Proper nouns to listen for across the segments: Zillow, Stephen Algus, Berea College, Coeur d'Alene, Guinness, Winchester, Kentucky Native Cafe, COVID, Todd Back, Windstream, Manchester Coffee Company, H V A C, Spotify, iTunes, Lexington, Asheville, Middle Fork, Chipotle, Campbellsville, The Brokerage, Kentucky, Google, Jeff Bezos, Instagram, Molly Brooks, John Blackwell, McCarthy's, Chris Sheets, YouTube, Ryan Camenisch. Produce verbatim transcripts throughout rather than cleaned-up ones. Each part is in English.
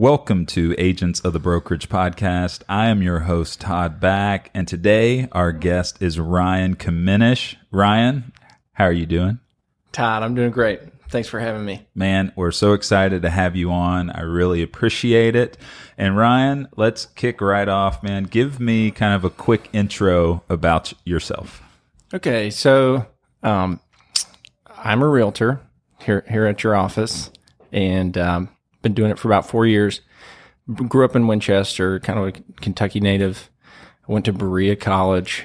Welcome to Agents of the Brokerage Podcast. I am your host, Todd Back, and today our guest is Ryan Camenisch. Ryan, how are you doing? Todd, I'm doing great. Thanks for having me. Man, we're so excited to have you on. I really appreciate it. And Ryan, let's kick right off, man. Give me kind of a quick intro about yourself. Okay, so um, I'm a realtor here, here at your office, and um, been doing it for about four years. Grew up in Winchester, kind of a Kentucky native. Went to Berea College.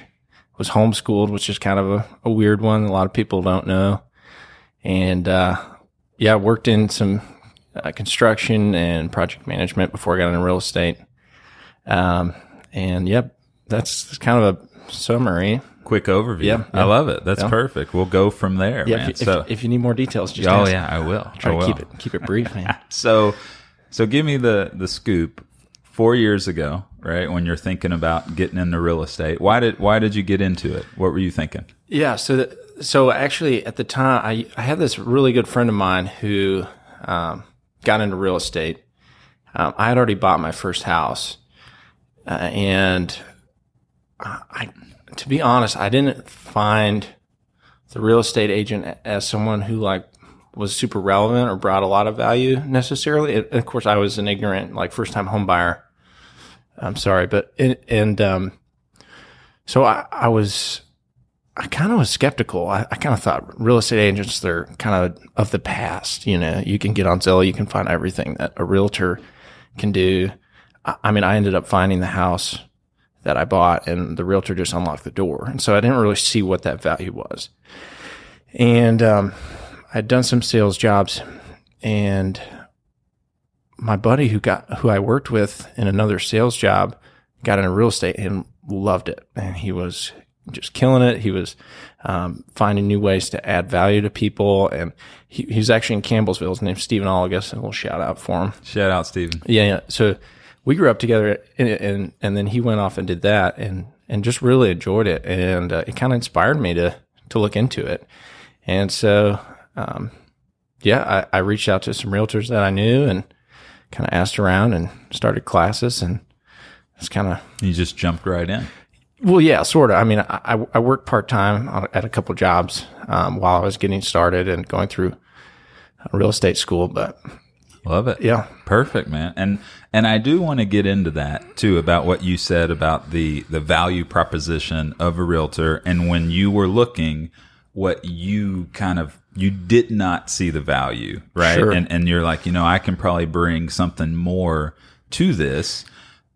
Was homeschooled, which is kind of a, a weird one. A lot of people don't know. And uh, yeah, worked in some uh, construction and project management before I got into real estate. Um, and yep, that's kind of a summary. Quick overview. Yeah, yeah. I love it. That's yeah. perfect. We'll go from there, yeah, man. If, so, if, if you need more details, just oh ask. yeah, I will. Try I to will. keep it keep it brief, man. so, so give me the the scoop. Four years ago, right when you're thinking about getting into real estate, why did why did you get into it? What were you thinking? Yeah. So that, so actually, at the time, I I had this really good friend of mine who um, got into real estate. Um, I had already bought my first house, uh, and I. I To be honest, I didn't find the real estate agent as someone who like was super relevant or brought a lot of value necessarily. It, of course, I was an ignorant, like first time home buyer. I'm sorry, but it, and um, so I, I was, I kind of was skeptical. I, I kind of thought real estate agents, they're kind of of the past. You know, you can get on Zillow, you can find everything that a realtor can do. I, I mean, I ended up finding the house that I bought, and the realtor just unlocked the door. And so I didn't really see what that value was. And um, I'd done some sales jobs, and my buddy who got who I worked with in another sales job got into real estate and loved it. And he was just killing it. He was um, finding new ways to add value to people. And he, he was actually in Campbellsville. His name's Stephen Algus, and we'll shout out for him. Shout out, Stephen. Yeah, yeah. So we grew up together, and, and and then he went off and did that, and and just really enjoyed it, and uh, it kind of inspired me to to look into it. And so, um, yeah, I, I reached out to some realtors that I knew, and kind of asked around, and started classes, and it's kind of you just jumped right in. Well, yeah, sort of. I mean, I I worked part time at a couple jobs um, while I was getting started and going through real estate school, but. Love it. Yeah. Perfect, man. And and I do want to get into that too, about what you said about the, the value proposition of a realtor, and when you were looking, what you kind of you did not see the value, right? Sure. And and you're like, you know, I can probably bring something more to this.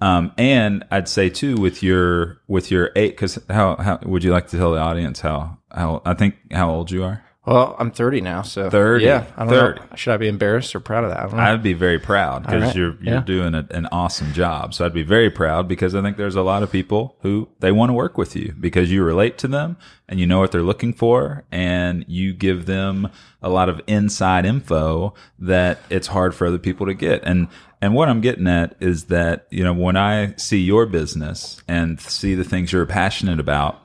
Um, and I'd say too, with your with your eight, because how how would you like to tell the audience how how I think how old you are? Well, I'm thirty now, so thirty. Yeah, I don't thirty. Know. Should I be embarrassed or proud of that? I don't know. I'd be very proud because right. you're you're yeah. doing a, an awesome job. So I'd be very proud because I think there's a lot of people who they want to work with you because you relate to them and you know what they're looking for, and you give them a lot of inside info that it's hard for other people to get. And and what I'm getting at is that, you know, when I see your business and see the things you're passionate about.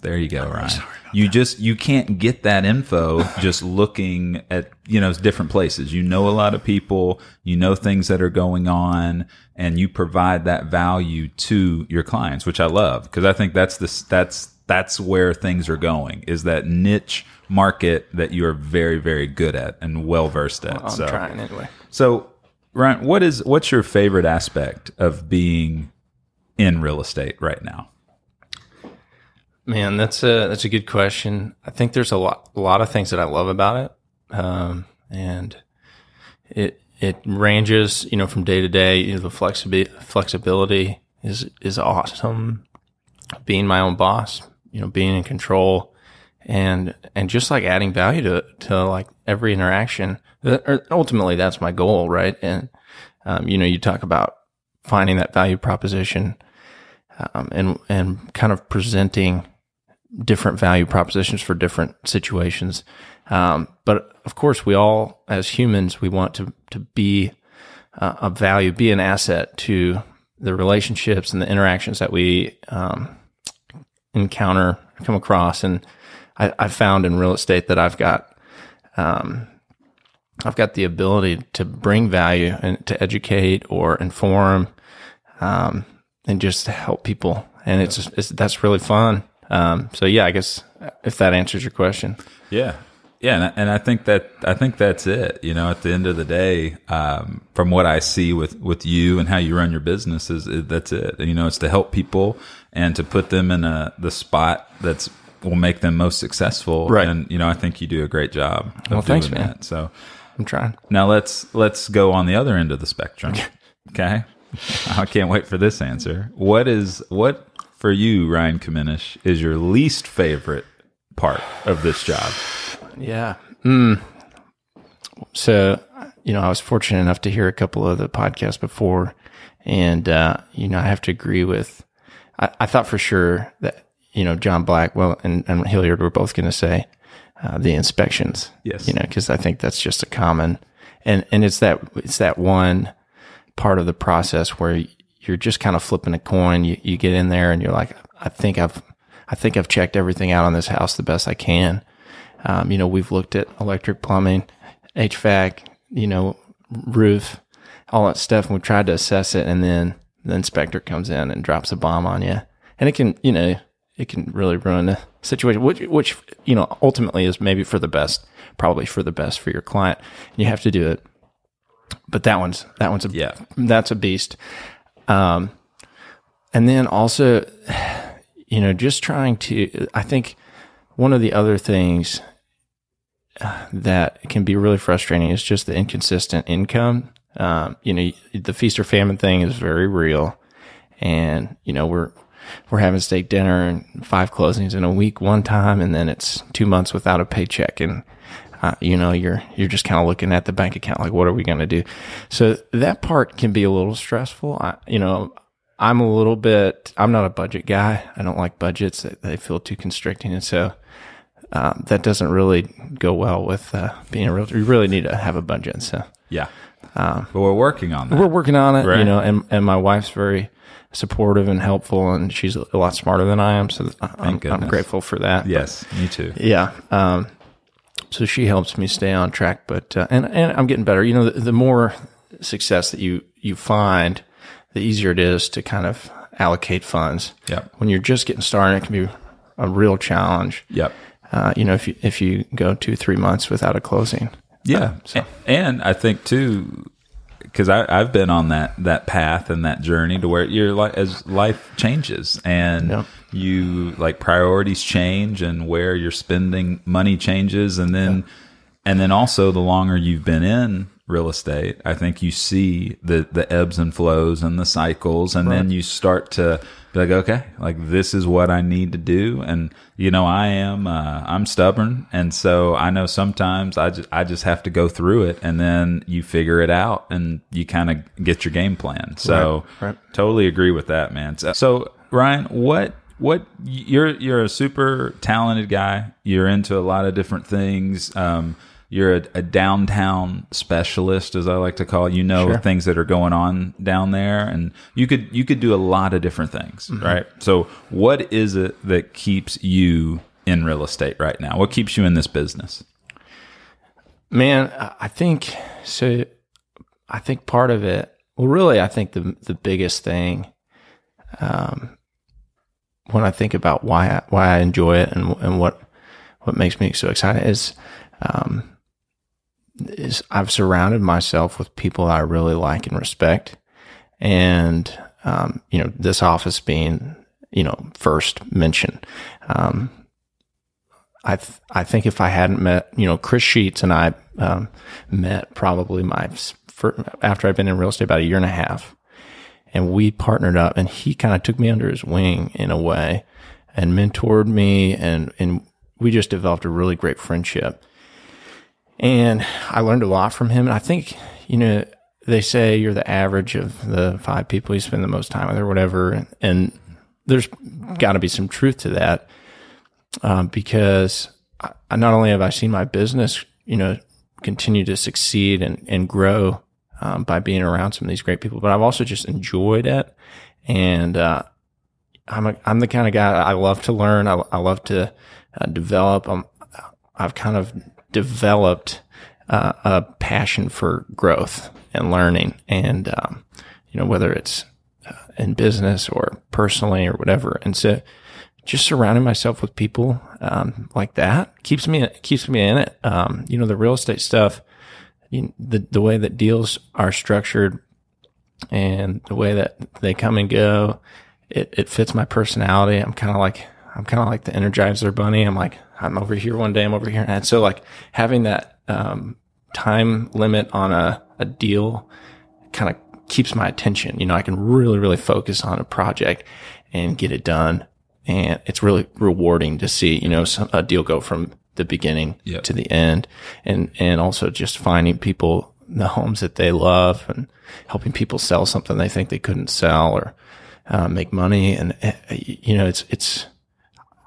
There you go, Ryan. You that. just you can't get that info just looking at, you know, different places. You know a lot of people, you know things that are going on, and you provide that value to your clients, which I love, because I think that's the that's that's where things are going, is that niche market that you are very, very good at and well versed at. Well, I'm so, trying anyway. So, Ryan, what is what's your favorite aspect of being in real estate right now? Man, that's a that's a good question. I think there's a lot a lot of things that I love about it, um, and it it ranges, you know, from day to day. You know, the flexibility flexibility is is awesome. Being my own boss, you know, being in control, and and just like adding value to to like every interaction. Ultimately, that's my goal, right? And um, you know, you talk about finding that value proposition, um, and and kind of presenting different value propositions for different situations. Um, but of course, we all, as humans, we want to, to be uh, a value, be an asset to the relationships and the interactions that we um, encounter, come across. And I, I found in real estate that I've got um, I've got the ability to bring value and to educate or inform, um, and just help people. And it's, it's, that's really fun. Um, so yeah, I guess if that answers your question. Yeah. Yeah. And I, and I think that, I think that's it, you know, at the end of the day, um, from what I see with, with you and how you run your business is, is that's it. You know, it's to help people and to put them in a, the spot that's, will make them most successful. Right. And, you know, I think you do a great job of well, thanks, doing man. That. So I'm trying. Now let's, let's go on the other end of the spectrum. Okay. I can't wait for this answer. What is, what for you, Ryan Camenisch, is your least favorite part of this job? Yeah. Mm. So, you know, I was fortunate enough to hear a couple of the podcasts before, and, uh, you know, I have to agree with, I, I thought for sure that, you know, John Blackwell and, and Hilliard were both going to say uh, the inspections. Yes. You know, because I think that's just a common, and, and it's that, it's that one part of the process where you're just kind of flipping a coin. You, you get in there and you're like, I think I've, I think I've checked everything out on this house the best I can. Um, you know, we've looked at electric, plumbing, H V A C, you know, roof, all that stuff. And we've tried to assess it. And then the inspector comes in and drops a bomb on you, and it can, you know, it can really ruin the situation, which, which, you know, ultimately is maybe for the best, probably for the best for your client. And you have to do it. But that one's, that one's a, yeah, that's a beast. Um, and then also, you know, just trying to, I think one of the other things that can be really frustrating is just the inconsistent income. Um, you know, the feast or famine thing is very real, and, you know, we're, we're having steak dinner and five closings in a week one time, and then it's two months without a paycheck. And, Uh, you know, you're, you're just kind of looking at the bank account, like, what are we going to do? So that part can be a little stressful. I, you know, I'm a little bit, I'm not a budget guy. I don't like budgets. They, they feel too constricting. And so, uh, that doesn't really go well with, uh, being a realtor. You really need to have a budget. So yeah. Um, but we're working on that. We're working on it, right? You know, and, and my wife's very supportive and helpful, and she's a lot smarter than I am. So I'm, I'm grateful for that. Yes. But, me too. Yeah. Um, So she helps me stay on track, but, uh, and, and I'm getting better. You know, the, the more success that you, you find, the easier it is to kind of allocate funds. Yep. When you're just getting started, it can be a real challenge. Yep. Uh, you know, if you, if you go two, three months without a closing. Yeah. Uh, so. And I think too, cause I, I've been on that, that path and that journey to where you're like, as life changes and yep. you like priorities change and where you're spending money changes. And then, yep. and then also the longer you've been in real estate, I think you see the, the ebbs and flows and the cycles. And right. then you start to be like, okay, like this is what I need to do. And you know, I am, uh, I'm stubborn. And so I know sometimes I just, I just have to go through it, and then you figure it out and you kind of get your game plan. So right. Right. Totally agree with that, man. So, so Ryan, what, what you're, you're a super talented guy. You're into a lot of different things. Um, You're a, a downtown specialist, as I like to call it. You know, sure. things that are going on down there, and you could you could do a lot of different things, mm-hmm. right? So, what is it that keeps you in real estate right now? What keeps you in this business? Man, I think so. I think part of it. Well, really, I think the the biggest thing, um, when I think about why I, why I enjoy it and and what what makes me so excited is. Um, is I've surrounded myself with people I really like and respect. And, um, you know, this office being, you know, first mention, um, I, th I think if I hadn't met, you know, Chris Sheets and I, um, met probably my, first, after I've been in real estate about a year and a half, and we partnered up, and he kind of took me under his wing in a way and mentored me. And, and we just developed a really great friendship. And I learned a lot from him. And I think, you know, they say you're the average of the five people you spend the most time with or whatever. And, and there's got to be some truth to that, um, because I, not only have I seen my business, you know, continue to succeed and, and grow um, by being around some of these great people, but I've also just enjoyed it. And uh, I'm, a, I'm the kind of guy, I love to learn. I, I love to uh, develop. I'm, I've kind of... developed uh, a passion for growth and learning. And, um, you know, whether it's uh, in business or personally or whatever. And so just surrounding myself with people um, like that keeps me, keeps me in it. Um, you know, the real estate stuff, you know, the, the way that deals are structured and the way that they come and go, it, it fits my personality. I'm kind of like, I'm kind of like the Energizer bunny. I'm like, I'm over here one day, I'm over here. And so like having that um, time limit on a, a deal kind of keeps my attention. You know, I can really, really focus on a project and get it done. And it's really rewarding to see, you know, some, a deal go from the beginning yep. to the end. And, and also just finding people, the homes that they love and helping people sell something they think they couldn't sell or uh, make money. And, uh, you know, it's, it's,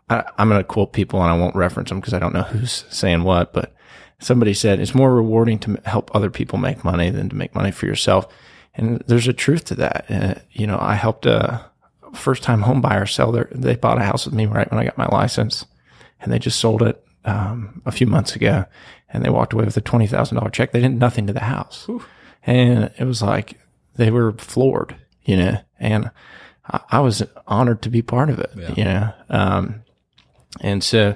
I, I'm going to quote people and I won't reference them because I don't know who's saying what, but somebody said it's more rewarding to help other people make money than to make money for yourself. And there's a truth to that. Uh, you know, I helped a first time home buyer sell their, they bought a house with me right when I got my license and they just sold it um, a few months ago and they walked away with a twenty thousand dollar check. They did nothing to the house. Ooh. And it was like, they were floored, you know, and I, I was honored to be part of it, yeah. you know? Um, And so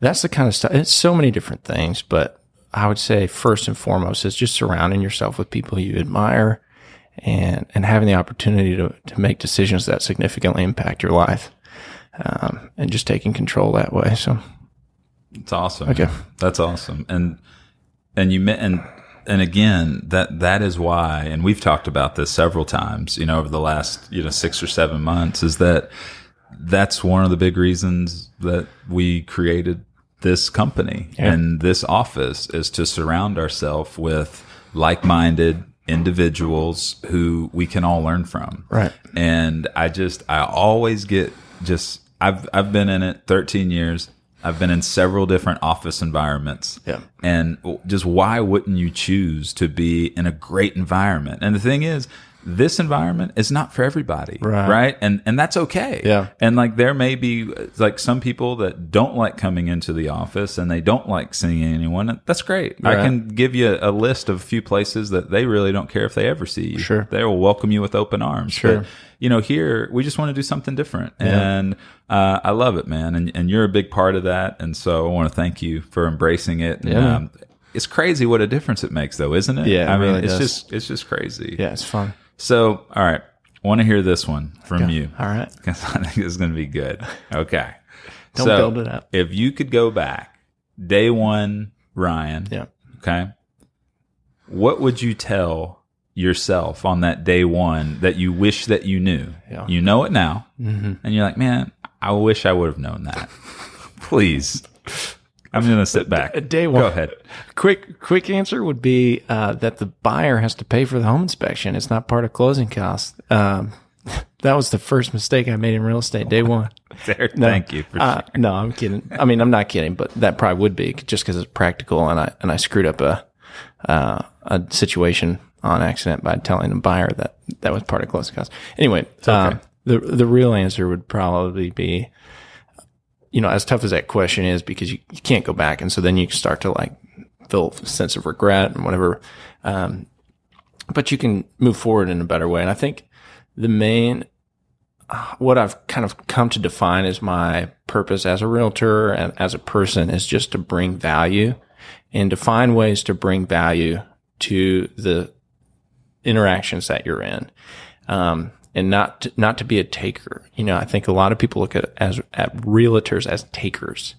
that's the kind of stuff. It's so many different things, but I would say first and foremost is just surrounding yourself with people you admire and, and having the opportunity to, to make decisions that significantly impact your life. Um, and just taking control that way. So it's awesome. Okay. That's awesome. And, and you, and, and again, that, that is why, and we've talked about this several times, you know, over the last, you know, six or seven months is that, that's one of the big reasons that we created this company yeah. and this office is to surround ourselves with like-minded individuals who we can all learn from. Right. And I just, I always get just, I've, I've been in it thirteen years. I've been in several different office environments. Yeah. And just why wouldn't you choose to be in a great environment? And the thing is, this environment is not for everybody, right. right? And and that's okay. Yeah. And like there may be like some people that don't like coming into the office and they don't like seeing anyone. That's great. Right. I can give you a list of a few places that they really don't care if they ever see you. Sure. They will welcome you with open arms. Sure. But, you know, here we just want to do something different. Yeah. And uh, I love it, man. And and you're a big part of that. And so I want to thank you for embracing it. And, yeah. Um, it's crazy what a difference it makes though, isn't it? Yeah. It I mean, really it's does. just it's just crazy. Yeah, it's fun. So, all right, I want to hear this one from okay. you. All right. Because I think it's going to be good. Okay. Don't so, build it up. If you could go back, day one, Ryan, yeah. okay, what would you tell yourself on that day one that you wish that you knew? Yeah. You know it now, mm-hmm. and you're like, man, I wish I would have known that. Please. I'm going to sit back. Day one. Go ahead. Quick, quick answer would be uh, that the buyer has to pay for the home inspection. It's not part of closing costs. Um, that was the first mistake I made in real estate. Day one. There, no, thank you. For uh, sure. No, I'm kidding. I mean, I'm not kidding, but that probably would be just because it's practical, and I and I screwed up a uh, a situation on accident by telling the buyer that that was part of closing costs. Anyway, okay. um, the the real answer would probably be. You know, as tough as that question is, because you, you can't go back. And so then you start to like feel a sense of regret and whatever. Um, but you can move forward in a better way. And I think the main, what I've kind of come to define as my purpose as a realtor and as a person is just to bring value and to find ways to bring value to the interactions that you're in. Um, And not to, not to be a taker. You know, I think a lot of people look at as at realtors as takers.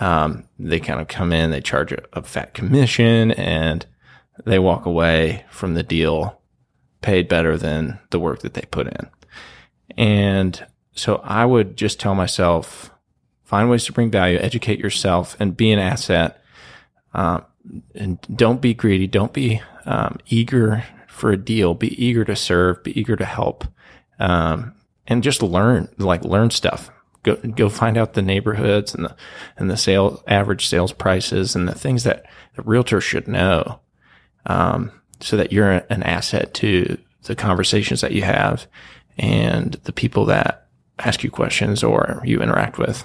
Um, they kind of come in, they charge a, a fat commission, and they walk away from the deal paid better than the work that they put in. And so I would just tell myself, find ways to bring value, educate yourself, and be an asset. Um, and don't be greedy. Don't be um, eager for a deal. Be eager to serve. Be eager to help. Um, and just learn, like learn stuff. Go, go find out the neighborhoods and the, and the sale, average sales prices and the things that the realtor should know. Um, so that you're an asset to the conversations that you have and the people that ask you questions or you interact with.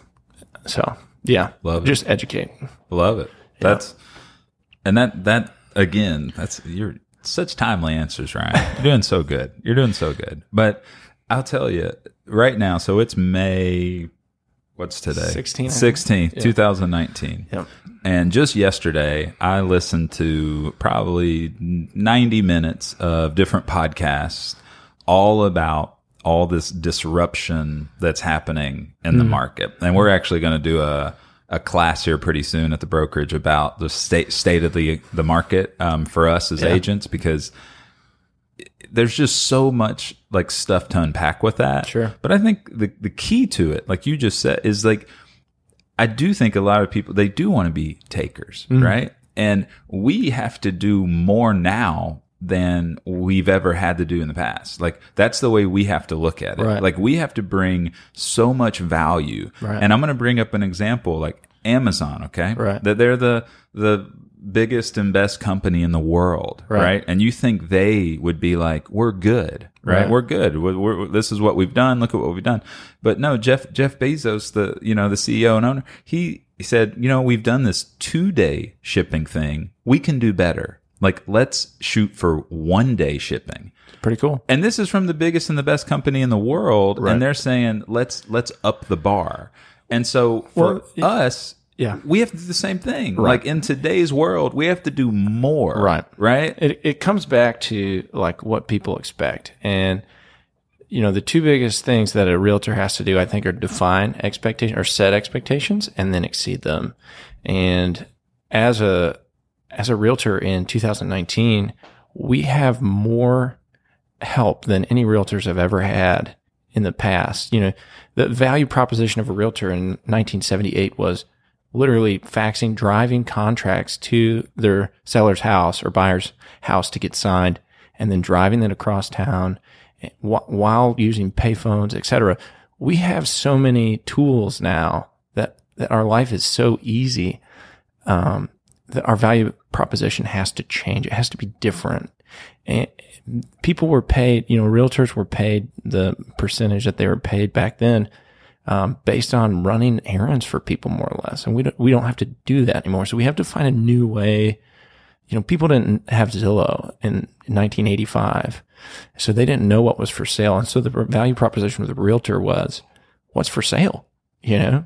So yeah, love it. Just educate. Love it. That's, yeah. and that, that Again, that's you're such timely answers, Ryan. You're doing so good. You're doing so good. But I'll tell you right now. So it's May. What's today? Sixteenth. Sixteenth, yeah. two thousand nineteen. Yep. And just yesterday, I listened to probably ninety minutes of different podcasts, all about all this disruption that's happening in mm. the market. And we're actually going to do a a class here pretty soon at the brokerage about the state state of the the market um, for us as yeah. agents, because there's just so much like stuff to unpack with that. Sure. But I think the, the key to it, like you just said, is like, I do think a lot of people, they do want to be takers. Mm-hmm. Right. And we have to do more now than we've ever had to do in the past. Like, that's the way we have to look at it. Right. Like, we have to bring so much value. Right. And I'm going to bring up an example, like Amazon. Okay. Right. That they're the, the, biggest and best company in the world, right. right? And you think they would be like, we're good, right? right. We're good. We're, we're, this is what we've done. Look at what we've done. But no, Jeff Jeff Bezos, the you know the C E O and owner, he said, you know, we've done this two-day shipping thing. We can do better. Like, let's shoot for one-day shipping. Pretty cool. And this is from the biggest and the best company in the world, right. and they're saying, let's let's up the bar. And so for well, it, us. Yeah, we have to do the same thing. Right. Like, in today's world, we have to do more. Right, right. It it comes back to like what people expect, and you know the two biggest things that a realtor has to do, I think, are define expectation or set expectations, and then exceed them. And as a as a realtor in two thousand nineteen, we have more help than any realtors have ever had in the past. You know, the value proposition of a realtor in nineteen seventy-eight was literally faxing driving contracts to their seller's house or buyer's house to get signed, and then driving it across town while using payphones, et cetera. We have so many tools now that, that our life is so easy um, that our value proposition has to change. It has to be different. And people were paid, you know, realtors were paid the percentage that they were paid back then, Um, based on running errands for people, more or less. And we don't, we don't have to do that anymore. So we have to find a new way. You know, people didn't have Zillow in nineteen eighty-five. So they didn't know what was for sale. And so the value proposition of the realtor was, what's for sale? You know,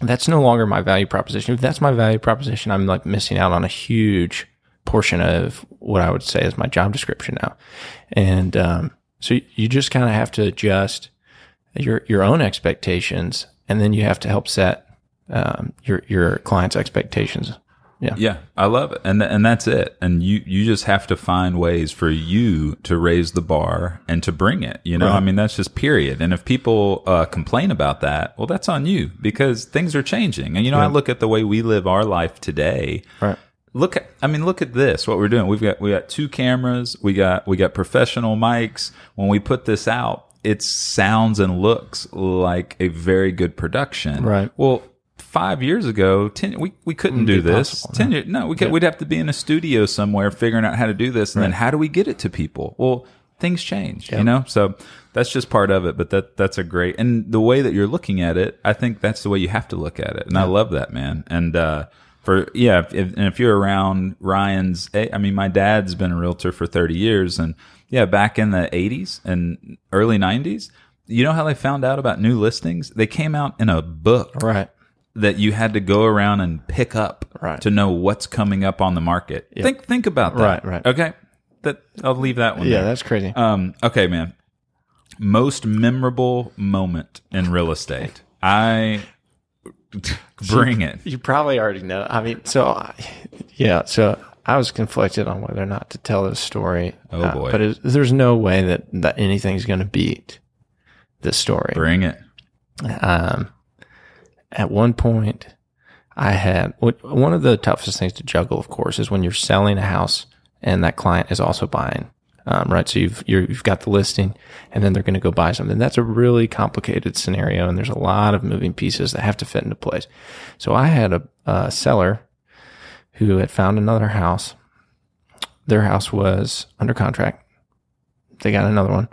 that's no longer my value proposition. If that's my value proposition, I'm like missing out on a huge portion of what I would say is my job description now. And, um, so you just kind of have to adjust your your own expectations, and then you have to help set um, your your client's expectations. Yeah, yeah, I love it, and th and that's it. And you you just have to find ways for you to raise the bar and to bring it. You know, right. I mean, that's just period. And if people uh, complain about that, well, that's on you, because things are changing. And you know, yeah. I look at the way we live our life today. Right. Look at, I mean, look at this, what we're doing. We've got we got two cameras. We got we got professional mics. When we put this out, it sounds and looks like a very good production. Right. Well, five years ago, ten, we, we couldn't do this. Possible, ten no. years, no, we could, yeah. we'd have to be in a studio somewhere figuring out how to do this. And right. then how do we get it to people? Well, things change, yep. you know? So that's just part of it. But that that's a great, and the way that you're looking at it, I think that's the way you have to look at it. And yep. I love that, man. And, uh, for, yeah, if, and if you're around Ryan's, I mean, my dad's been a realtor for thirty years, and yeah, back in the eighties and early nineties, you know how they found out about new listings? They came out in a book right. that you had to go around and pick up right. to know what's coming up on the market. Yep. Think think about that. Right, right. Okay? That, I'll leave that one Yeah, there. That's crazy. Um, okay, man. Most memorable moment in real estate. I... Bring it. You probably already know. I mean, so yeah, so I was conflicted on whether or not to tell this story. Oh uh, boy. But it, there's no way that, that anything's going to beat this story. Bring it. Um, at one point I had, one of the toughest things to juggle, of course, is when you're selling a house and that client is also buying, um, right? So you've, you're, you've got the listing, and then they're going to go buy something. That's a really complicated scenario, and there's a lot of moving pieces that have to fit into place. So I had a, a seller who had found another house. Their house was under contract. They got another one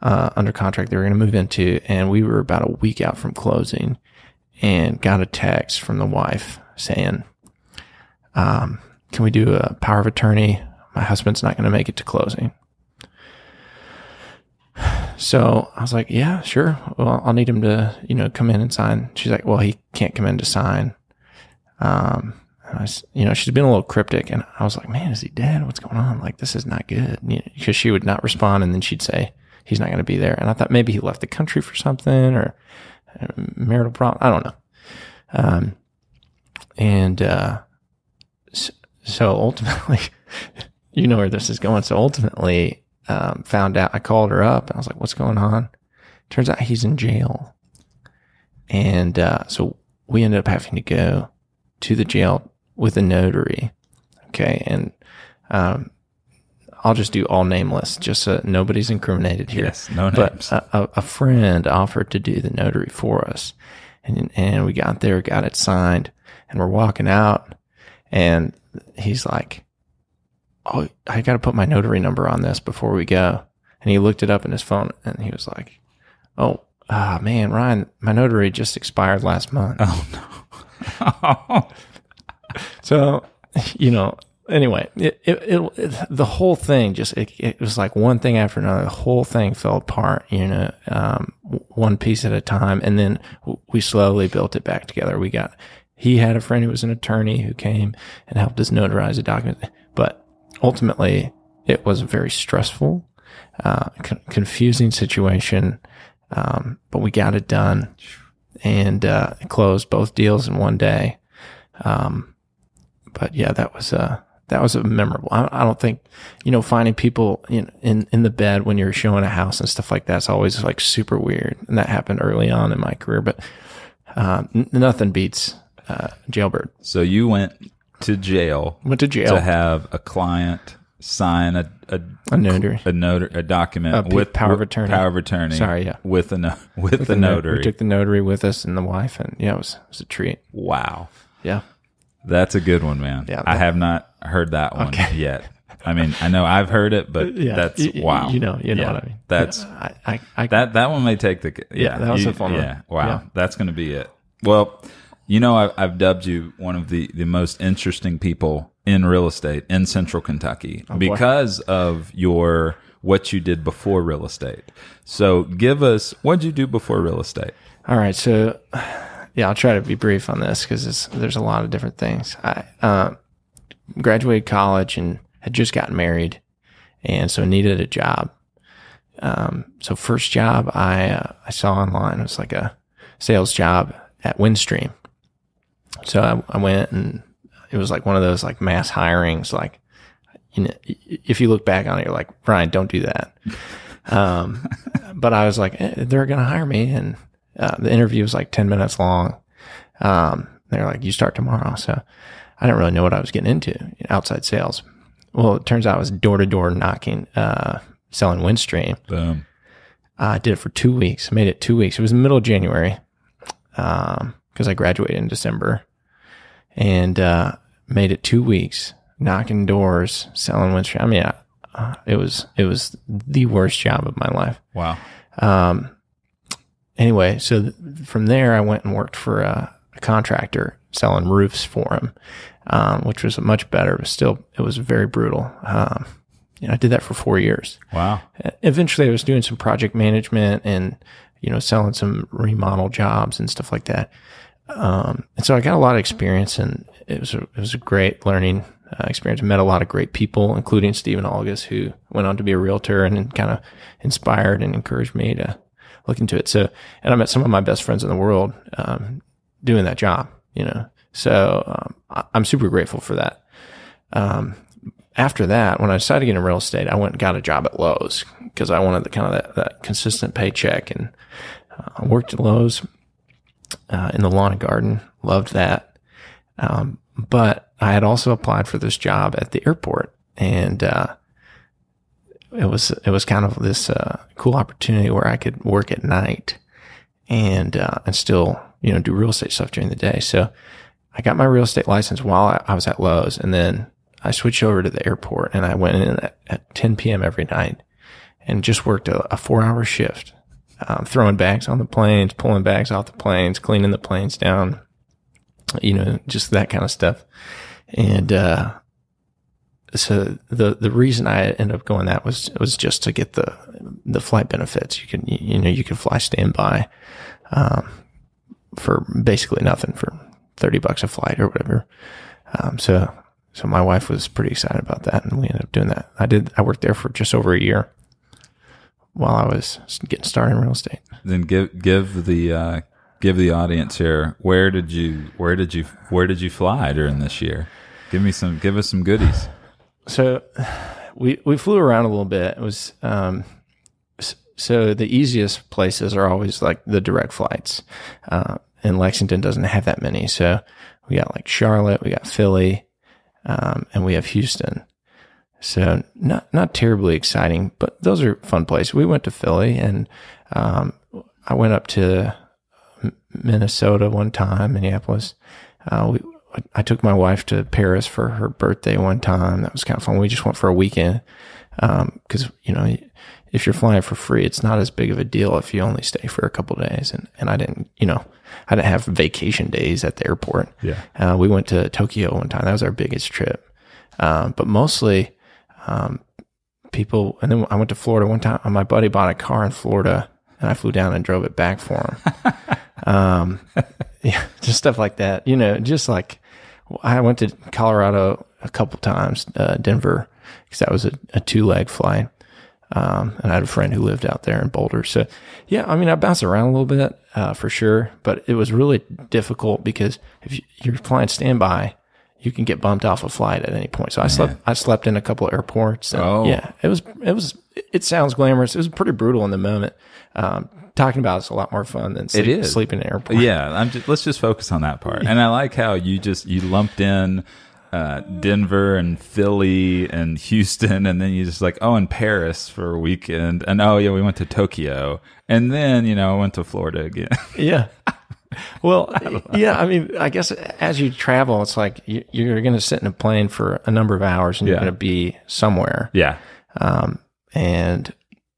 uh, under contract they were going to move into, and we were about a week out from closing and got a text from the wife saying, um, can we do a power of attorney? My husband's not going to make it to closing. So I was like, yeah, sure. Well, I'll need him to, you know, come in and sign. She's like, well, he can't come in to sign. Um, and I, you know, she's been a little cryptic, and I was like, man, is he dead? What's going on? Like, this is not good. You know, because she would not respond. And then she'd say, he's not going to be there. And I thought maybe he left the country for something or marital problem. I don't know. Um, and, uh, so ultimately, you know where this is going. So ultimately, um, found out, I called her up and I was like, what's going on? Turns out he's in jail. And, uh, so we ended up having to go to the jail with a notary. Okay. And, um, I'll just do all nameless, just so nobody's incriminated here. Yes, no names. But a, a friend offered to do the notary for us. And, and we got there, got it signed, and we're walking out, and he's like, oh, I got to put my notary number on this before we go. And he looked it up in his phone, and he was like, oh, ah, man, Ryan, my notary just expired last month. Oh, no. So, you know, anyway, it, it, it, it, the whole thing just, it, it was like one thing after another. The whole thing fell apart, you know, um, one piece at a time. And then we slowly built it back together. We got, he had a friend who was an attorney who came and helped us notarize a document. But ultimately, it was a very stressful, uh, con confusing situation. Um, but we got it done and, uh, closed both deals in one day. Um, but yeah, that was, uh, That was a memorable. I don't think, you know, finding people in, in, in the bed when you're showing a house and stuff like that's always like super weird. And that happened early on in my career, but uh, nothing beats uh, jailbird. So you went to jail. Went to jail to have a client sign a a, a notary, a notary, a document a with power of attorney. Power of attorney. Sorry, yeah, with a no, with, with the notary. We took the notary with us and the wife, and yeah, it was it was a treat. Wow. Yeah. That's a good one, man. Yeah, I have not heard that one okay. yet. I mean, I know I've heard it, but yeah, that's wow. You know, you know yeah, what I mean. That's yeah, I, I, that that one may take the yeah. yeah that was you, a fun yeah, one. Wow, yeah. That's going to be it. Well, you know, I've, I've dubbed you one of the the most interesting people in real estate in Central Kentucky oh, because boy. of your what you did before real estate. So, give us what did you do before real estate? All right, so. Yeah, I'll try to be brief on this because there's a lot of different things. I uh, graduated college and had just gotten married, and so needed a job. Um, so first job I uh, I saw online was like a sales job at Windstream. So I, I went, and it was like one of those like mass hirings. Like, you know, if you look back on it, you're like, Brian, don't do that. Um, but I was like, eh, they're going to hire me, and Uh, the interview was like ten minutes long. Um, they're like, you start tomorrow. So I didn't really know what I was getting into, you know, outside sales. Well, it turns out I was door to door knocking, uh, selling Windstream. Boom. I did it for two weeks, made it two weeks. It was the middle of January. Um, cause I graduated in December, and, uh, made it two weeks knocking doors, selling Windstream. I mean, I, uh, it was, it was the worst job of my life. Wow. Um, Anyway, so th from there, I went and worked for a, a contractor selling roofs for him, um, which was much better, but still, it was very brutal. Um, you know, I did that for four years. Wow. Eventually, I was doing some project management and, you know, selling some remodel jobs and stuff like that. Um, and so I got a lot of experience, and it was a, it was a great learning uh, experience. I met a lot of great people, including Stephen Algus, who went on to be a realtor and, and kind of inspired and encouraged me to look into it. So, and I met some of my best friends in the world, um, doing that job, you know, so, um, I, I'm super grateful for that. Um, after that, when I decided to get in real estate, I went and got a job at Lowe's because I wanted the kind of that, that consistent paycheck, and uh, I worked at Lowe's, uh, in the lawn and garden. Loved that. Um, but I had also applied for this job at the airport, and, uh, It was, it was kind of this, uh, cool opportunity where I could work at night and, uh, and still, you know, do real estate stuff during the day. So I got my real estate license while I, I was at Lowe's, and then I switched over to the airport, and I went in at, at ten P M every night and just worked a, a four hour shift, um, throwing bags on the planes, pulling bags off the planes, cleaning the planes down, you know, just that kind of stuff. And, uh, so the the reason I ended up going that was was just to get the the flight benefits. You can you know you can fly standby um, for basically nothing, for thirty bucks a flight or whatever. Um, so so my wife was pretty excited about that, and we ended up doing that. I did I worked there for just over a year while I was getting started in real estate. Then give give the uh, give the audience here, where did you where did you where did you fly during this year? Give me some give us some goodies. So we we flew around a little bit. It was um, so the easiest places are always like the direct flights, uh, and Lexington doesn't have that many. So we got like Charlotte, we got Philly, um, and we have Houston. So not not terribly exciting, but those are fun places. We went to Philly, and um, I went up to Minnesota one time, Minneapolis. Uh, we. I took my wife to Paris for her birthday one time. That was kind of fun. We just went for a weekend. Um, cause you know, if you're flying for free, it's not as big of a deal if you only stay for a couple of days. And, and I didn't, you know, I didn't have vacation days at the airport. Yeah. Uh, we went to Tokyo one time. That was our biggest trip. Um, but mostly, um, people, and then I went to Florida one time, and my buddy bought a car in Florida, and I flew down and drove it back for him. um, yeah, just stuff like that, you know, just like, I went to Colorado a couple times, uh, Denver, because that was a, a two-leg flight. Um, and I had a friend who lived out there in Boulder. So, yeah, I mean, I bounced around a little bit uh, for sure, but it was really difficult because if you're flying standby, you can get bumped off a flight at any point. So I Man. slept I slept in a couple of airports. And oh. Yeah, it was, it was. It sounds glamorous. It was pretty brutal in the moment. Um, talking about it's a lot more fun than sleep, it is. sleeping in an airport. Yeah, I'm just, let's just focus on that part. And I like how you just you lumped in uh, Denver and Philly and Houston, and then you just like, oh, and Paris for a weekend, and oh yeah, we went to Tokyo, and then you know I went to Florida again. Yeah. Well, I yeah, I mean, I guess as you travel, it's like you, you're going to sit in a plane for a number of hours, and yeah. you're going to be somewhere. Yeah. Um, and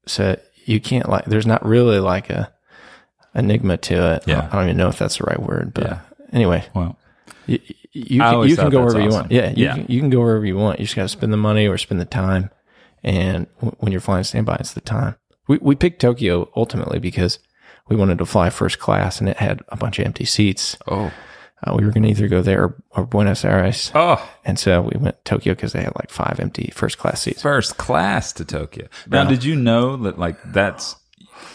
so. You can't like, there's not really like a enigma to it. Yeah. I don't even know if that's the right word, but yeah. anyway, well, you, you can, you can go wherever awesome. you want. Yeah. You, yeah. Can, you can go wherever you want. You just got to spend the money or spend the time. And w- when you're flying standby, it's the time. We, we picked Tokyo ultimately because we wanted to fly first class, and it had a bunch of empty seats. Oh, uh, we were going to either go there or, or Buenos Aires. Oh, and so we went to Tokyo because they had like five empty first class seats. First class to Tokyo. Now, yeah. Did you know that? Like, that's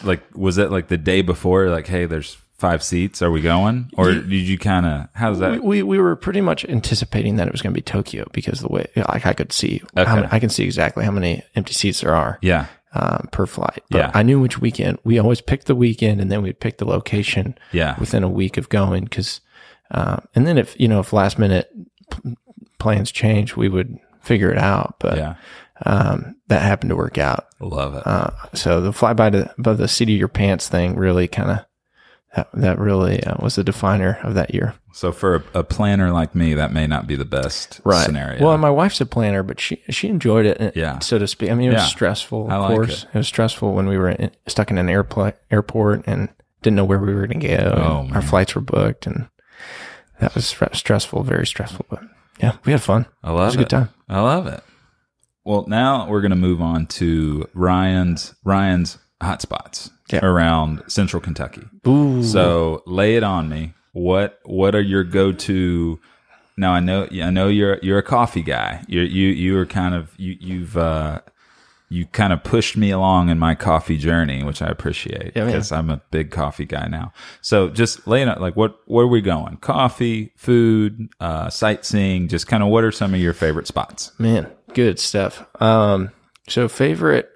like, was it like the day before? Like, hey, there's five seats. Are we going? Or did you kind of? How's that? We, we we were pretty much anticipating that it was going to be Tokyo because the way like I could see, okay. how, I can see exactly how many empty seats there are. Yeah. Um, per flight. But yeah. I knew which weekend. We always picked the weekend, and then we'd pick the location. Yeah. Within a week of going, because. Um, and then if, you know, if last minute p- plans change, we would figure it out, but, yeah. um, that happened to work out. Love it. Uh, so the fly by the, by the seat of your pants thing really kind of, that, that really uh, was the definer of that year. So for a, a planner like me, that may not be the best right. scenario. Well, my wife's a planner, but she, she enjoyed it. Yeah. So to speak. I mean, it was yeah. stressful. Of I like course. It. it was stressful when we were in, stuck in an airpl- airport and didn't know where we were going to go. Oh, man. Our flights were booked, and that was stressful, very stressful, but yeah, we had fun. I love it. It was a good time. I love it. Well, now we're going to move on to Ryan's Ryan's hotspots yeah. around Central Kentucky. Ooh. So lay it on me. What What are your go to? Now I know I know you're you're a coffee guy. You you you are kind of you you've uh, you kind of pushed me along in my coffee journey, which I appreciate because yeah, yeah. I'm a big coffee guy now. So just laying out like what, where are we going? Coffee, food, uh, sightseeing, just kind of what are some of your favorite spots? Man, good stuff. Um, so favorite,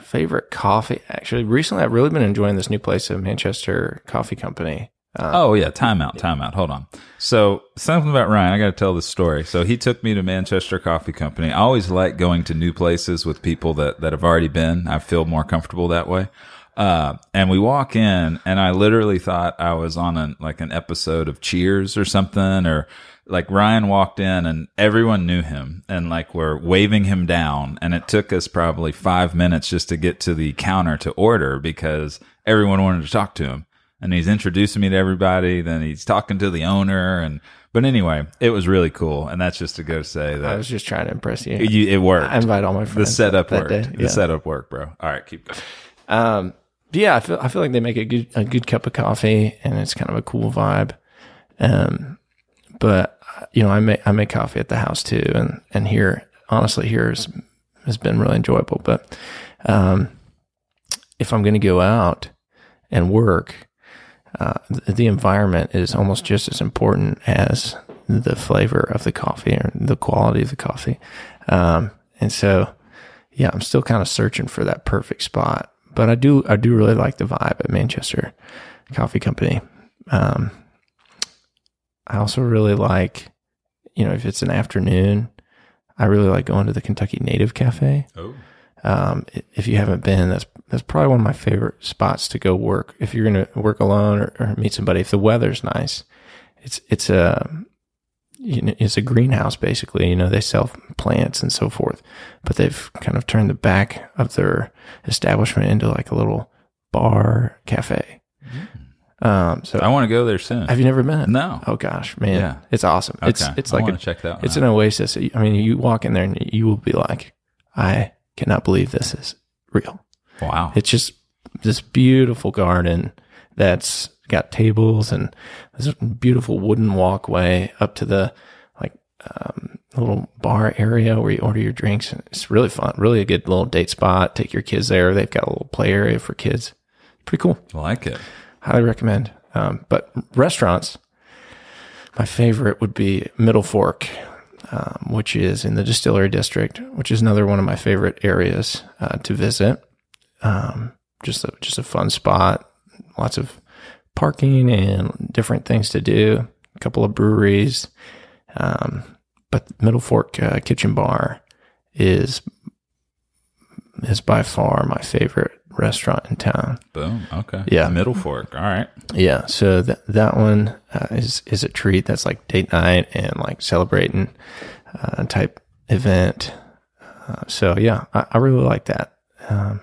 favorite coffee. Actually, recently I've really been enjoying this new place of Manchester Coffee Company. Um, oh yeah. Time out, time out. Hold on. So something about Ryan, I got to tell this story. So he took me to Manchester Coffee Company. I always like going to new places with people that, that have already been. I feel more comfortable that way. Uh, and we walk in, and I literally thought I was on an, like an episode of Cheers or something, or like Ryan walked in and everyone knew him and like we're waving him down. And it took us probably five minutes just to get to the counter to order because everyone wanted to talk to him. And he's introducing me to everybody. Then he's talking to the owner and But anyway, it was really cool, and that's just to go say that. I was just trying to impress you. you it worked. I invite all my friends. The setup that, worked. That yeah. The setup worked, bro. All right, keep going. Um, yeah, I feel I feel like they make a good a good cup of coffee, and it's kind of a cool vibe. Um, but you know, I make I make coffee at the house too, and and here, honestly, here is, has been really enjoyable. But um, if I'm going to go out and work. Uh, the environment is almost just as important as the flavor of the coffee or the quality of the coffee. Um, and so, yeah, I'm still kind of searching for that perfect spot, but I do, I do really like the vibe at Manchester Coffee Company. Um, I also really like, you know, if it's an afternoon, I really like going to the Kentucky Native Cafe. Oh. Um, if you haven't been, that's, that's probably one of my favorite spots to go work. If you're going to work alone or, or meet somebody, if the weather's nice, it's, it's a, you know, it's a greenhouse basically, you know, they sell plants and so forth, but they've kind of turned the back of their establishment into like a little bar cafe. Mm-hmm. Um, so I want to go there soon. Have you never been? No. Oh gosh, man. Yeah. It's awesome. Okay. It's, it's I like, a, check that one it's out. An oasis. I mean, you walk in there and you will be like, I cannot believe this is real. Wow. It's just this beautiful garden that's got tables and this beautiful wooden walkway up to the like um, little bar area where you order your drinks. And it's really fun. Really a good little date spot. Take your kids there. They've got a little play area for kids. Pretty cool. I like it. Highly recommend. Um, but restaurants, my favorite would be Middle Fork. Um, which is in the Distillery District, which is another one of my favorite areas uh, to visit. Um, just a, just a fun spot, lots of parking and different things to do. A couple of breweries, um, but the Middle Fork uh, Kitchen Bar is is by far my favorite restaurant in town. Boom. Okay. Yeah. Middle Fork. All right. Yeah. So that that one uh, is is a treat. That's like date night and like celebrating uh, type event. Uh, so yeah, I, I really like that. Um,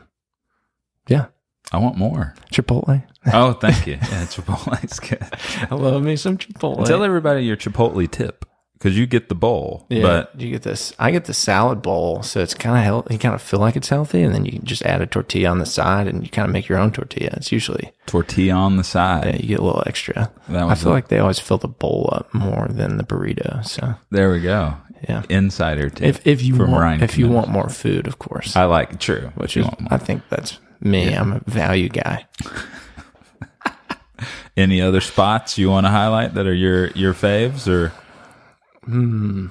yeah. I want more. Chipotle. Oh, thank you. Yeah, Chipotle's good. I love me some Chipotle. Tell everybody your Chipotle tip. Because you get the bowl, yeah, but you get this. I get the salad bowl, so it's kind of healthy. You kind of feel like it's healthy, and then you just add a tortilla on the side, and you kind of make your own tortilla. It's usually tortilla on the side. Yeah, you get a little extra. I feel it. Like they always fill the bowl up more than the burrito. So there we go. Yeah, insider tip. If, if you from want, Ryan if Camenisch. You want more food, of course. I like true, which is I think that's me. Yeah. I'm a value guy. Any other spots you want to highlight that are your your faves or? Hmm,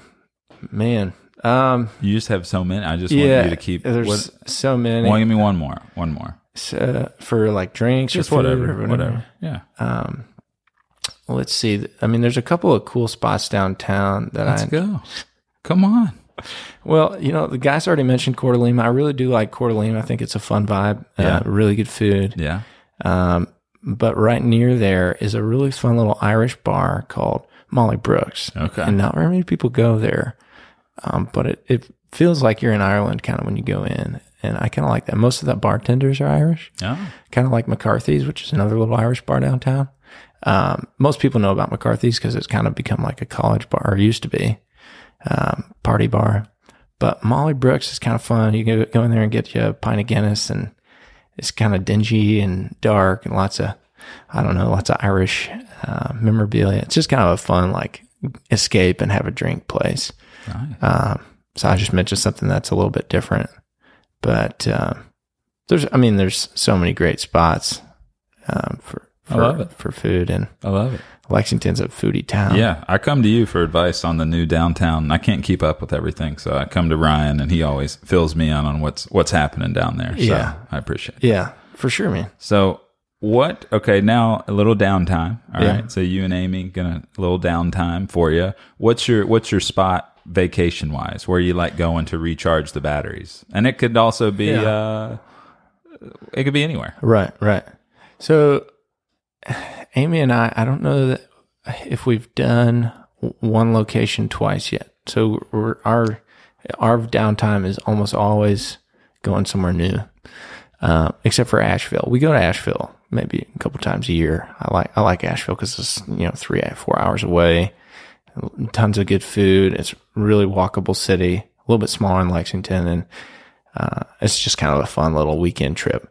man. Um, you just have so many. I just yeah, want you to keep. There's what, so many. Well, give me one more. One more. So for like drinks, just or whatever, or whatever, whatever. Yeah. Um, let's see. I mean, there's a couple of cool spots downtown that let's I. Let's go. Come on. Well, you know, the guys already mentioned Coeur d'Alene. I really do like Coeur d'Alene. I think it's a fun vibe. Yeah. Uh, really good food. Yeah. Um, but right near there is a really fun little Irish bar called Molly Brooks. Okay. And not very many people go there. Um, but it, it feels like you're in Ireland kind of when you go in. And I kind of like that. Most of the bartenders are Irish. Oh. Kind of like McCarthy's, which is another little Irish bar downtown. Um, most people know about McCarthy's because it's kind of become like a college bar, or used to be, um, party bar. But Molly Brooks is kind of fun. You can go in there and get you a pint of Guinness, and it's kind of dingy and dark and lots of, I don't know, lots of Irish uh, memorabilia. It's just kind of a fun, like, escape and have a drink place. Nice. Um, so I just mentioned something that's a little bit different. But uh, there's, I mean, there's so many great spots um, for for, I love it. For food. And I love it. Lexington's a foodie town. Yeah, I come to you for advice on the new downtown. I can't keep up with everything, so I come to Ryan, and he always fills me in on what's what's happening down there. So yeah. I appreciate it. Yeah, for sure, man. So... What? Okay, now a little downtime. All yeah. right. So you and Amy gonna a little downtime for you. What's your What's your spot vacation wise? Where you like going to recharge the batteries? And it could also be yeah. uh, it could be anywhere. Right. Right. So Amy and I, I don't know that if we've done one location twice yet. So we're, our our downtime is almost always going somewhere new, uh, except for Asheville. We go to Asheville maybe a couple times a year. I like I like Asheville because it's, you know, three, four hours away. tons of good food. It's a really walkable city, a little bit smaller than Lexington, and uh, it's just kind of a fun little weekend trip.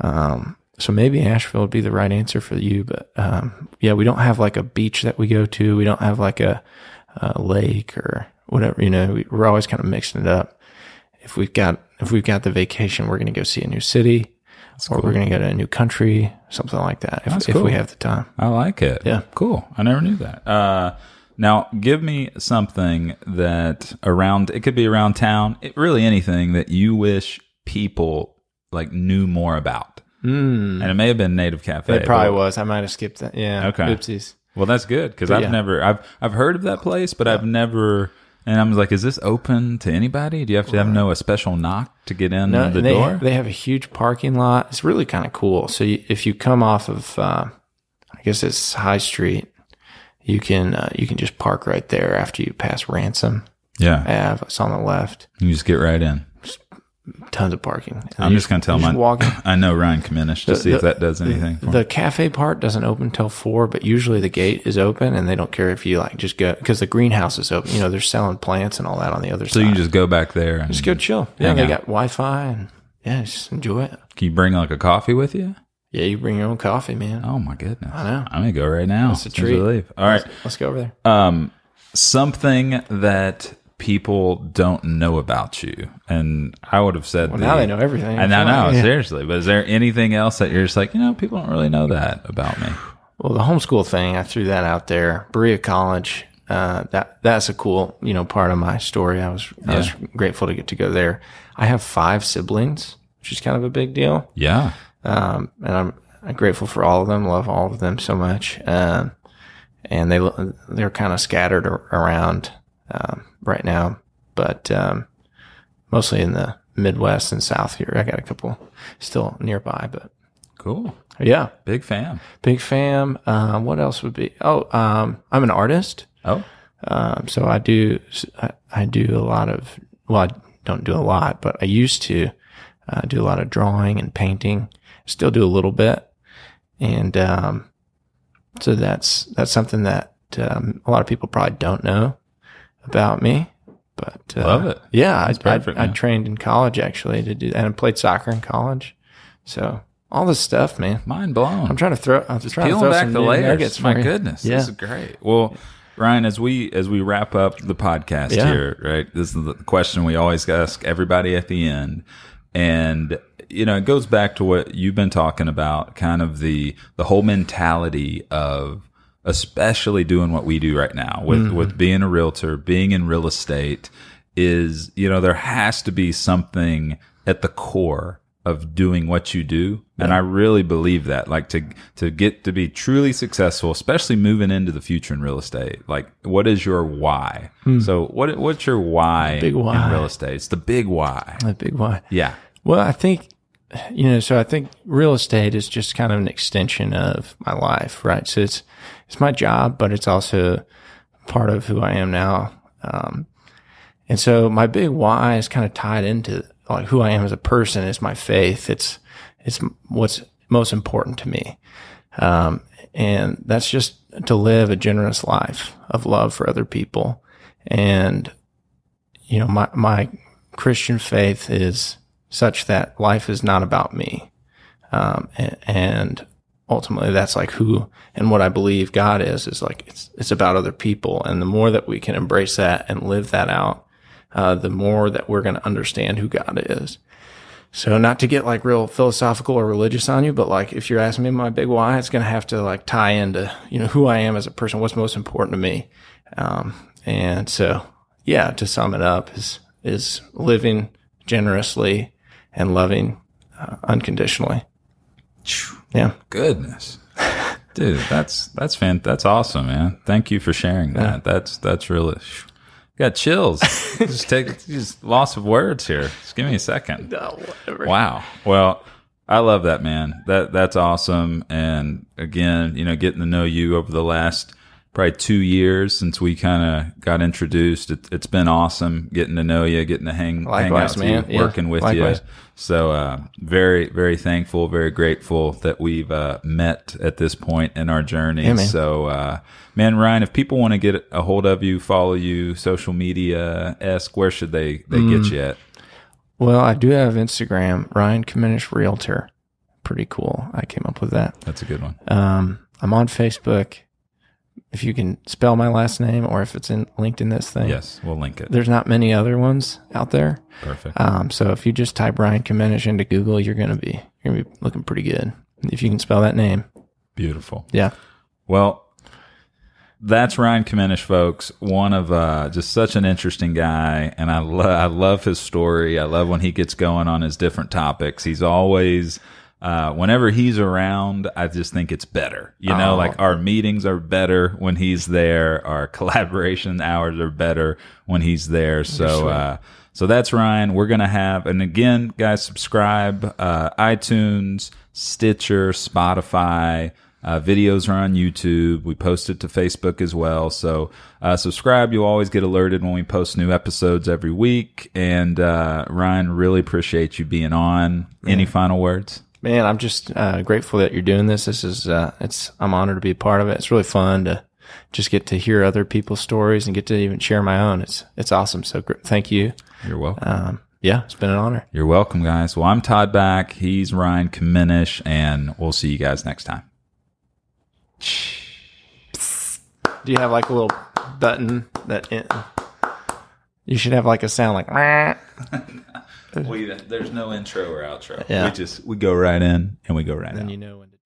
Um, so maybe Asheville would be the right answer for you, but um, yeah, we don't have like a beach that we go to. We don't have like a, a lake or whatever. You know, we, we're always kind of mixing it up. If we've got if we've got the vacation, we're going to go see a new city. That's or cool. We're going to go to a new country, something like that, if, cool. if we have the time. I like it. Yeah. Cool. I never knew that. Uh, now, give me something that around, it could be around town, it, really anything that you wish people like knew more about. Mm. And it may have been Native Cafe. It probably was. I might have skipped that. Yeah. Okay. Oopsies. Well, that's good, because I've yeah. never, I've I've heard of that place, but yeah. I've never... And I was like, is this open to anybody? Do you have to have no a special knock to get in no, the they, door? They have a huge parking lot. It's really kind of cool. So you, if you come off of, uh, I guess it's High Street, you can uh, you can just park right there after you pass Ransom. Yeah. Ave, it's on the left. You just get right in. Just tons of parking. And I'm just going to tell my, I know Ryan Camenisch to the, see the, if that does anything. The, for the cafe part doesn't open till four, but usually the gate is open and they don't care if you like just go, because the greenhouse is open. You know, they're selling plants and all that on the other so side. So you can just go back there and just go chill. Yeah. They got Wi-Fi and yeah, just enjoy it. Can you bring like a coffee with you? Yeah, you bring your own coffee, man. Oh my goodness. I know. I'm going to go right now. That's a treat. Leave. All right. Let's, let's go over there. Um, something that people don't know about you, and I would have said well, the, now they know everything. And I know, yeah. seriously. But is there anything else that you're just like, you know, people don't really know that about me? Well, the homeschool thing, I threw that out there. Berea College, uh, that that's a cool, you know, part of my story. I was yeah. I was grateful to get to go there. I have five siblings, which is kind of a big deal. Yeah, um, and I'm, I'm grateful for all of them. Love all of them so much. Um, and they they're kind of scattered around. Um, right now, but um, mostly in the Midwest and South here. I got a couple still nearby, but cool. Yeah. Big fam. Big fam. Um, what else would be? Oh, um, I'm an artist. Oh. Um, so I do, I, I do a lot of, well, I don't do a lot, but I used to uh, do a lot of drawing and painting. Still do a little bit. And um, so that's, that's something that um, a lot of people probably don't know about me, but uh, love it. Yeah, I, perfect, I, I trained in college actually to do that, and I played soccer in college. So all this stuff, man, mind blown. I'm trying to throw, I'm just trying peeling to throw back some the layers. My goodness, yeah. This is great. Well, Ryan, as we as we wrap up the podcast yeah. here, right? This is the question we always ask everybody at the end, and you know, it goes back to what you've been talking about, kind of the the whole mentality of. Especially doing what we do right now with, mm-hmm. with being a realtor, being in real estate is, you know, there has to be something at the core of doing what you do. Yeah. And I really believe that, like to, to get to be truly successful, especially moving into the future in real estate. Like what is your why? Hmm. So what, what's your why, big why in real estate? It's the big why. The big why. Yeah. Well, I think, you know, so I think real estate is just kind of an extension of my life, right? So it's, it's my job, but it's also part of who I am now. Um, and so my big why is kind of tied into like who I am as a person. It's my faith. It's, it's what's most important to me. Um, and that's just to live a generous life of love for other people. And, you know, my, my Christian faith is such that life is not about me. Um, and, and ultimately that's like who and what I believe God is, is like, it's, it's about other people. And the more that we can embrace that and live that out, uh, the more that we're going to understand who God is. So not to get like real philosophical or religious on you, but like, if you're asking me my big why, it's going to have to like tie into, you know, who I am as a person, what's most important to me. Um, and so, yeah, to sum it up is, is living generously and loving uh, unconditionally. Yeah. Goodness. Dude, that's that's fan that's awesome, man. Thank you for sharing that. Yeah. That's that's really got chills. Just take just loss of words here. Just give me a second. No, whatever. Wow. Well, I love that, man. That that's awesome. And again, you know, getting to know you over the last probably two years since we kind of got introduced. It, it's been awesome getting to know you, getting to hang, Likewise, hang out to you, yeah. working with Likewise. you. So uh, very, very thankful, very grateful that we've uh, met at this point in our journey. Yeah, man. So, uh, man, Ryan, if people want to get a hold of you, follow you, social media-esque, where should they, they mm. get you at? Well, I do have Instagram, Ryan Camenisch Realtor. Pretty cool. I came up with that. That's a good one. Um, I'm on Facebook. If you can spell my last name, or if it's in linked in this thing. Yes, we'll link it. There's not many other ones out there. Perfect. Um, so if you just type Ryan Camenisch into Google, you're gonna be you're gonna be looking pretty good if you can spell that name. Beautiful. Yeah. Well, that's Ryan Camenisch, folks. One of uh, just such an interesting guy, and I love I love his story. I love when he gets going on his different topics. He's always. Uh, whenever he's around, I just think it's better. You know, oh. like our meetings are better when he's there. Our collaboration hours are better when he's there. So, sure. uh, so that's Ryan. We're going to have, and again, guys, subscribe, uh, iTunes, Stitcher, Spotify, uh, videos are on YouTube. We post it to Facebook as well. So, uh, subscribe. You'll always get alerted when we post new episodes every week. And, uh, Ryan, really appreciate you being on. Mm. Any final words? Man, I'm just uh, grateful that you're doing this. This is, uh, it's, I'm honored to be a part of it. It's really fun to just get to hear other people's stories and get to even share my own. It's, it's awesome. So gr- thank you. You're welcome. Um, yeah, it's been an honor. You're welcome, guys. Well, I'm Todd Back. He's Ryan Camenisch, and we'll see you guys next time. Do you have like a little button that in- you should have like a sound like? We, there's no intro or outro. Yeah. We just we go right in and we go right out. And you know when to-